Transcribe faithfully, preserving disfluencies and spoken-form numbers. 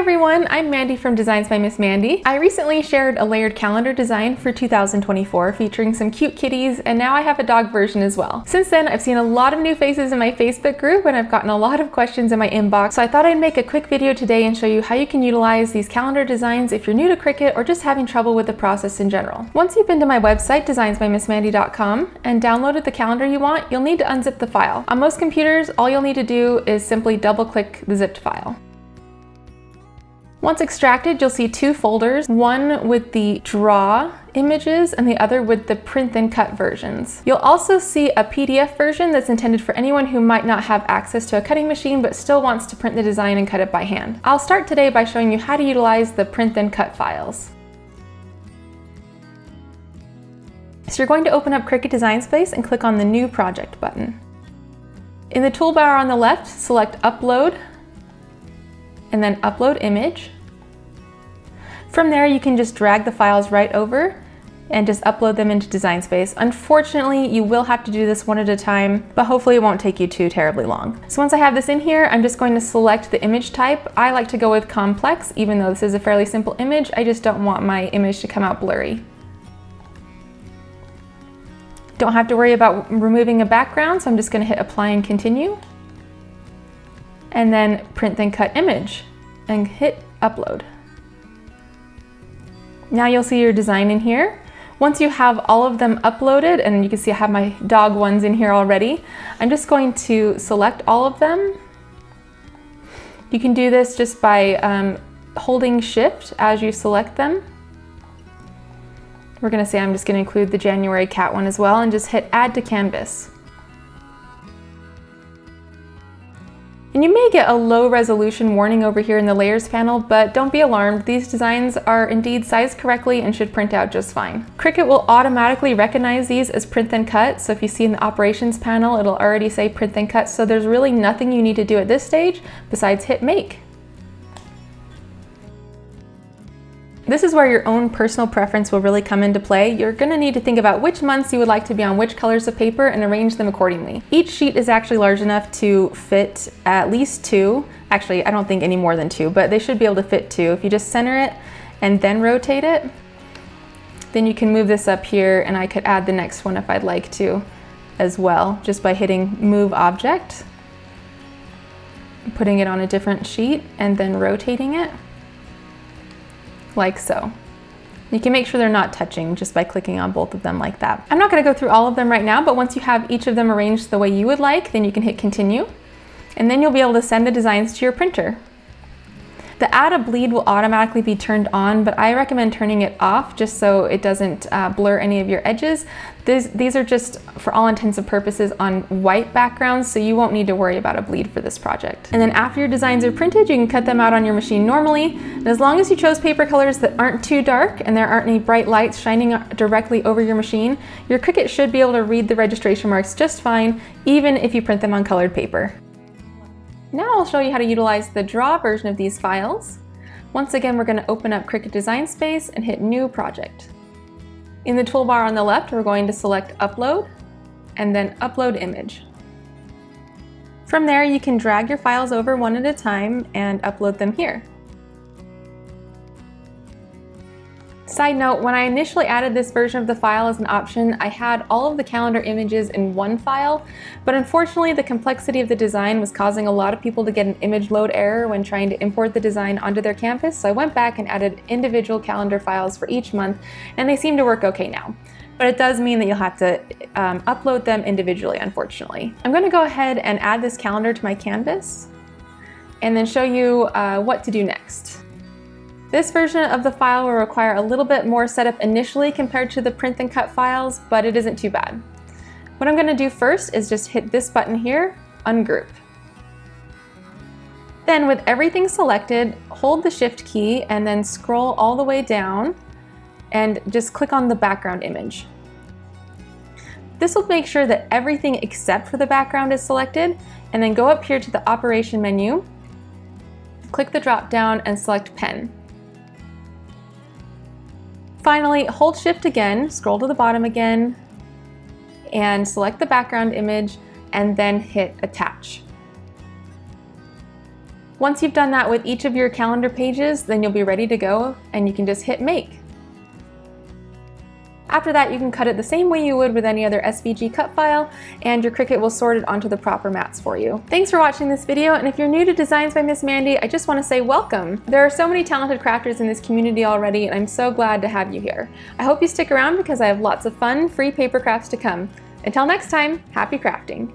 everyone, I'm Mandy from Designs by Miss Mandee. I recently shared a layered calendar design for two thousand twenty-four featuring some cute kitties, and now I have a dog version as well. Since then, I've seen a lot of new faces in my Facebook group and I've gotten a lot of questions in my inbox, so I thought I'd make a quick video today and show you how you can utilize these calendar designs if you're new to Cricut or just having trouble with the process in general. Once you've been to my website, designs by miss mandee dot com, and downloaded the calendar you want, you'll need to unzip the file. On most computers, all you'll need to do is simply double-click the zipped file. Once extracted, you'll see two folders, one with the draw images and the other with the print and cut versions. You'll also see a P D F version that's intended for anyone who might not have access to a cutting machine but still wants to print the design and cut it by hand. I'll start today by showing you how to utilize the print and cut files. So you're going to open up Cricut Design Space and click on the New Project button. In the toolbar on the left, select Upload, and then Upload Image. From there, you can just drag the files right over and just upload them into Design Space. Unfortunately, you will have to do this one at a time, but hopefully it won't take you too terribly long. So once I have this in here, I'm just going to select the image type. I like to go with complex, even though this is a fairly simple image. I just don't want my image to come out blurry. Don't have to worry about removing a background, so I'm just gonna hit Apply and Continue, and then Print and Cut Image, and hit Upload. Now you'll see your design in here. Once you have all of them uploaded, and you can see I have my dog ones in here already, I'm just going to select all of them. You can do this just by um, holding Shift as you select them. We're gonna say I'm just gonna include the January cat one as well, and just hit Add to Canvas. And you may get a low resolution warning over here in the layers panel, but don't be alarmed. These designs are indeed sized correctly and should print out just fine. Cricut will automatically recognize these as print and cut. So if you see in the operations panel, it'll already say print and cut. So there's really nothing you need to do at this stage besides hit Make. This is where your own personal preference will really come into play. You're gonna need to think about which months you would like to be on which colors of paper and arrange them accordingly. Each sheet is actually large enough to fit at least two. Actually, I don't think any more than two, but they should be able to fit two. If you just center it and then rotate it, then you can move this up here, and I could add the next one if I'd like to as well, just by hitting Move Object, putting it on a different sheet, and then rotating it. Like so. You can make sure they're not touching just by clicking on both of them like that. I'm not going to go through all of them right now, but once you have each of them arranged the way you would like, then you can hit Continue, and then you'll be able to send the designs to your printer. The Add a Bleed will automatically be turned on, but I recommend turning it off just so it doesn't uh, blur any of your edges. These, these are just, for all intents and purposes, on white backgrounds, so you won't need to worry about a bleed for this project. And then after your designs are printed, you can cut them out on your machine normally, and as long as you chose paper colors that aren't too dark and there aren't any bright lights shining directly over your machine, your Cricut should be able to read the registration marks just fine, even if you print them on colored paper. Now I'll show you how to utilize the draw version of these files. Once again, we're going to open up Cricut Design Space and hit New Project. In the toolbar on the left, we're going to select Upload and then Upload Image. From there, you can drag your files over one at a time and upload them here. Side note, when I initially added this version of the file as an option, I had all of the calendar images in one file, but unfortunately the complexity of the design was causing a lot of people to get an image load error when trying to import the design onto their canvas, so I went back and added individual calendar files for each month, and they seem to work okay now. But it does mean that you'll have to um, upload them individually, unfortunately. I'm going to go ahead and add this calendar to my canvas, and then show you uh, what to do next. This version of the file will require a little bit more setup initially compared to the print and cut files, but it isn't too bad. What I'm going to do first is just hit this button here, Ungroup. Then with everything selected, hold the Shift key and then scroll all the way down and just click on the background image. This will make sure that everything except for the background is selected, and then go up here to the operation menu, click the drop down and select Pen. Finally, hold Shift again, scroll to the bottom again, and select the background image, and then hit Attach. Once you've done that with each of your calendar pages, then you'll be ready to go and you can just hit make. After that, you can cut it the same way you would with any other S V G cut file, and your Cricut will sort it onto the proper mats for you. Thanks for watching this video, and if you're new to Designs by Miss Mandee, I just want to say welcome! There are so many talented crafters in this community already, and I'm so glad to have you here. I hope you stick around because I have lots of fun, free paper crafts to come. Until next time, happy crafting!